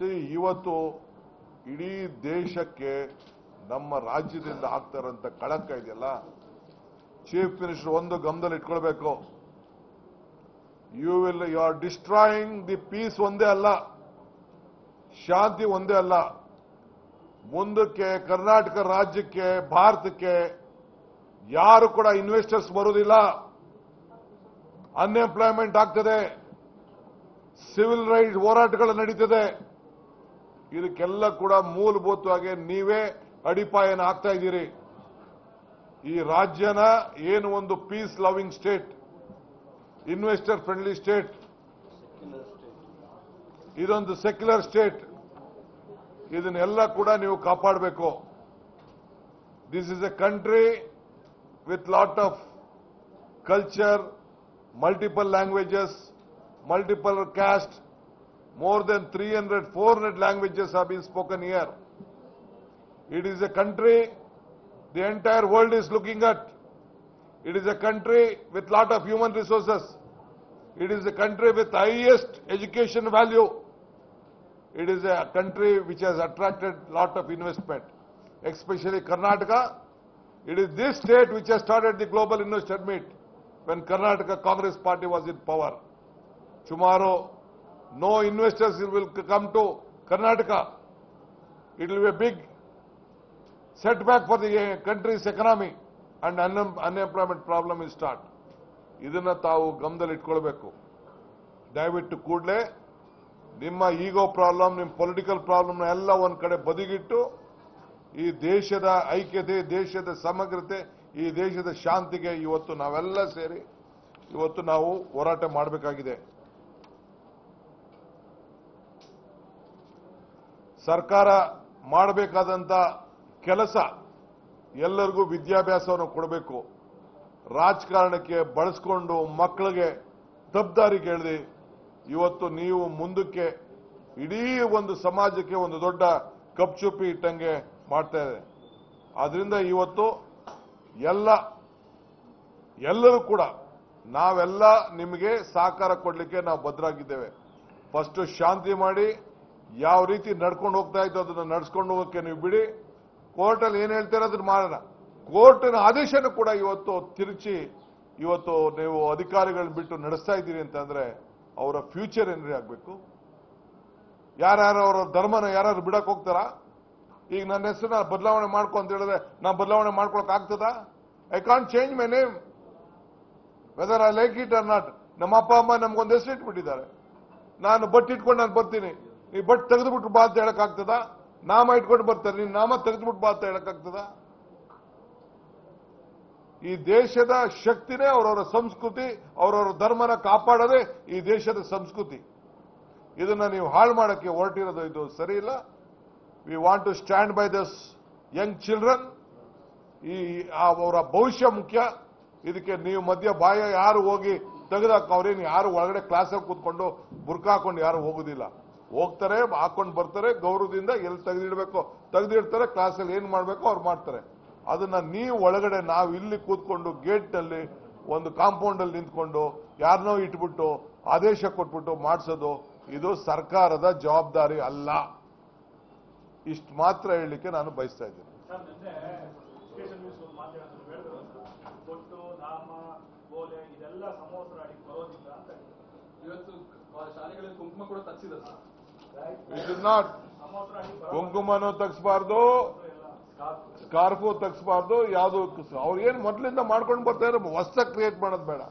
ಸರಿ ಇವತ್ತು ಇಡೀ ದೇಶಕ್ಕೆ ನಮ್ಮ ರಾಜ್ಯದಿಂದ ಆಗ್ತಾರಂತ ಕಳಂಕ ಇದೆಯಲ್ಲ, ಚೀಫ್ ಮಿನಿಸ್ಟರ್ ಒಂದು ಗಮನದಲ್ಲಿ ಇಟ್ಕೊಳ್ಬೇಕು. You are destroying the peace ಒಂದೇ ಅಲ್ಲ, ಶಾಂತಿ ಒಂದೇ ಅಲ್ಲ, ಮುಂದಕ್ಕೆ ಕರ್ನಾಟಕ ರಾಜ್ಯಕ್ಕೆ ಭಾರತಕ್ಕೆ ಯಾರು ಕೂಡ ಇನ್ವೆಸ್ಟರ್ಸ್ ಬರುವುದಿಲ್ಲ, ಅನ್ಎಂಪ್ಲಾಯ್ಮೆಂಟ್ ಆಗ್ತದೆ, ಸಿವಿಲ್ ರೈಟ್ಸ್ ಹೋರಾಟಗಳು ನಡೀತದೆ. ಇದಕ್ಕೆಲ್ಲ ಕೂಡ ಮೂಲಭೂತವಾಗಿ ನೀವೇ ಅಡಿಪಾಯನ ಆಗ್ತಾ ಇದ್ದೀರಿ. ಈ ರಾಜ್ಯನ ಏನು ಒಂದು peace loving state, investor friendly state, ಇದೊಂದು ಸೆಕ್ಯುಲರ್ ಸ್ಟೇಟ್, ಇದನ್ನೆಲ್ಲ ಕೂಡ ನೀವು ಕಾಪಾಡಬೇಕು. This is a country with lot of culture, multiple languages, multiple castes, more than 300, 400 languages have been spoken here. It is a country the entire world is looking at. It is a country with lot of human resources. It is a country with highest education value. It is a country which has attracted lot of investment, especially Karnataka. It is this state which has started the Global Investor Meet. When Karnataka Congress Party was in power. Tomorrow, no investors will come to Karnataka. It will be a big setback for the country's economy and unemployment problem will start. Idanna taavu gamdalli itkolbeku. Dayavittu koodle nimma ego problem, nimma political problem na ella ond kade badigittu ee deshada aikate, deshada samagrate, ಈ ದೇಶದ ಶಾಂತಿಗೆ ಇವತ್ತು ನಾವೆಲ್ಲ ಸೇರಿ ಇವತ್ತು ನಾವು ಹೋರಾಟ ಮಾಡಬೇಕಾಗಿದೆ. ಸರ್ಕಾರ ಮಾಡಬೇಕಾದಂತ ಕೆಲಸ ಎಲ್ಲರಿಗೂ ವಿದ್ಯಾಭ್ಯಾಸವನ್ನು ಕೊಡಬೇಕು. ರಾಜಕಾರಣಕ್ಕೆ ಬಳಸ್ಕೊಂಡು ಮಕ್ಕಳಿಗೆ ತಪ್ಪದಾರಿ ಕೇಳಿದೆ ಇವತ್ತು ನೀವು ಮುಂದಕ್ಕೆ ಇಡೀ ಒಂದು ಸಮಾಜಕ್ಕೆ ಒಂದು ದೊಡ್ಡ ಕಪ್ಪುಚುಪ್ಪಿ ಇಟ್ಟಂಗೆ ಮಾಡ್ತಾ ಇದೆ. ಆದ್ರಿಂದ ಇವತ್ತು ಎಲ್ಲರೂ ಕೂಡ ನಾವೆಲ್ಲ ನಿಮಗೆ ಸಹಕಾರ ಕೊಡಲಿಕ್ಕೆ ನಾವು ಬದ್ಧರಾಗಿದ್ದೇವೆ. ಫಸ್ಟ್ ಶಾಂತಿ ಮಾಡಿ, ಯಾವ ರೀತಿ ನಡ್ಕೊಂಡು ಹೋಗ್ತಾ ಇತ್ತು ಅದನ್ನು ನಡ್ಸ್ಕೊಂಡು ಹೋಗೋಕ್ಕೆ ನೀವು ಬಿಡಿ. ಕೋರ್ಟಲ್ಲಿ ಏನು ಹೇಳ್ತೀರ ಅದನ್ನು ಮಾಡೋಣ. ಕೋರ್ಟಿನ ಆದೇಶನ ಕೂಡ ಇವತ್ತು ತಿರುಚಿ ಇವತ್ತು ನೀವು ಅಧಿಕಾರಿಗಳನ್ನ ಬಿಟ್ಟು ನಡೆಸ್ತಾ ಇದ್ದೀರಿ ಅಂತಂದ್ರೆ ಅವರ ಫ್ಯೂಚರ್ ಏನ್ರಿ ಆಗಬೇಕು? ಯಾರ್ಯಾರು ಅವರ ಧರ್ಮನ ಯಾರು ಬಿಡಕ್ಕೆ ಹೋಗ್ತಾರಾ? ಈಗ ನನ್ನ ಹೆಸರು ನಾನು ಬದಲಾವಣೆ ಮಾಡ್ಕೊ ಅಂತ ಹೇಳಿದ್ರೆ ನಾನು ಬದಲಾವಣೆ ಮಾಡ್ಕೊಳಕ್ ಆಗ್ತದ? I can't change my name whether I like it or not. ನಮ್ಮ ಅಪ್ಪ ಅಮ್ಮ ನಮ್ಗೊಂದು ಹೆಸರು ಇಟ್ಬಿಟ್ಟಿದ್ದಾರೆ. ನಾನು ಬಟ್ ಇಟ್ಕೊಂಡು ನಾನು ಬರ್ತೀನಿ, ನೀವು ಬಟ್ ತೆಗೆದುಬಿಟ್ಟು ಬಾ ಅಂತ ಹೇಳಕ್ ಆಗ್ತದ? ನಾಮ ಇಟ್ಕೊಂಡು ಬರ್ತಾರೆ, ನೀನು ನಾಮ ತೆಗೆದುಬಿಟ್ಟು ಬಾ ಅಂತ ಹೇಳಕ್ ಆಗ್ತದ? ಈ ದೇಶದ ಶಕ್ತಿನೇ ಅವರವರ ಸಂಸ್ಕೃತಿ, ಅವರವರ ಧರ್ಮನ ಕಾಪಾಡೋದೇ ಈ ದೇಶದ ಸಂಸ್ಕೃತಿ. ಇದನ್ನ ನೀವು ಹಾಳು ಮಾಡೋಕ್ಕೆ ಹೊರಟಿರೋದು, ಇದು ಸರಿ ಇಲ್ಲ. We want to stand by this young children. ಅವರ ಭವಿಷ್ಯ ಮುಖ್ಯ. ಇದಕ್ಕೆ ನೀವು ಮಧ್ಯ ಬಾಯ ಯಾರು ಹೋಗಿ ತೆಗೆದಾಕ ಅವ್ರೇನು ಯಾರು ಒಳಗಡೆ ಕ್ಲಾಸಲ್ಲಿ ಕೂತ್ಕೊಂಡು ಬುರ್ಕ ಹಾಕೊಂಡು ಯಾರು ಹೋಗೋದಿಲ್ಲ. ಹೋಗ್ತಾರೆ, ಹಾಕೊಂಡು ಬರ್ತಾರೆ, ಗೌರವದಿಂದ ಎಲ್ಲಿ ತೆಗೆದಿಡಬೇಕು ತೆಗೆದಿಡ್ತಾರೆ, ಕ್ಲಾಸಲ್ಲಿ ಏನು ಮಾಡಬೇಕು ಅವ್ರು ಮಾಡ್ತಾರೆ. ಅದನ್ನ ನೀವು ಒಳಗಡೆ ನಾವು ಇಲ್ಲಿ ಕೂತ್ಕೊಂಡು ಗೇಟ್ನಲ್ಲಿ ಒಂದು ಕಾಂಪೌಂಡಲ್ಲಿ ನಿಂತ್ಕೊಂಡು ಯಾರನ್ನೋ ಇಟ್ಬಿಟ್ಟು ಆದೇಶ ಕೊಟ್ಬಿಟ್ಟು ಮಾಡಿಸೋದು ಇದು ಸರ್ಕಾರದ ಜವಾಬ್ದಾರಿ ಅಲ್ಲ. ಇಷ್ಟು ಮಾತ್ರ ಹೇಳಲಿಕ್ಕೆ ನಾನು ಬಯಸ್ತಾ ಇದ್ದೇನೆ. ಕುಂಕುಮನೂ ತಗ್ಸ್ಬಾರ್ದು, ಸ್ಕಾರ್ಫು ತಗ್ಸ್ಬಾರ್ದು, ಯಾವುದು ಅವ್ರು ಏನು ಮೊದಲಿಂದ ಮಾಡ್ಕೊಂಡು ಬರ್ತಾ ಇರೋ ಹೊಸ ಕ್ರಿಯೇಟ್ ಮಾಡೋದು ಬೇಡ.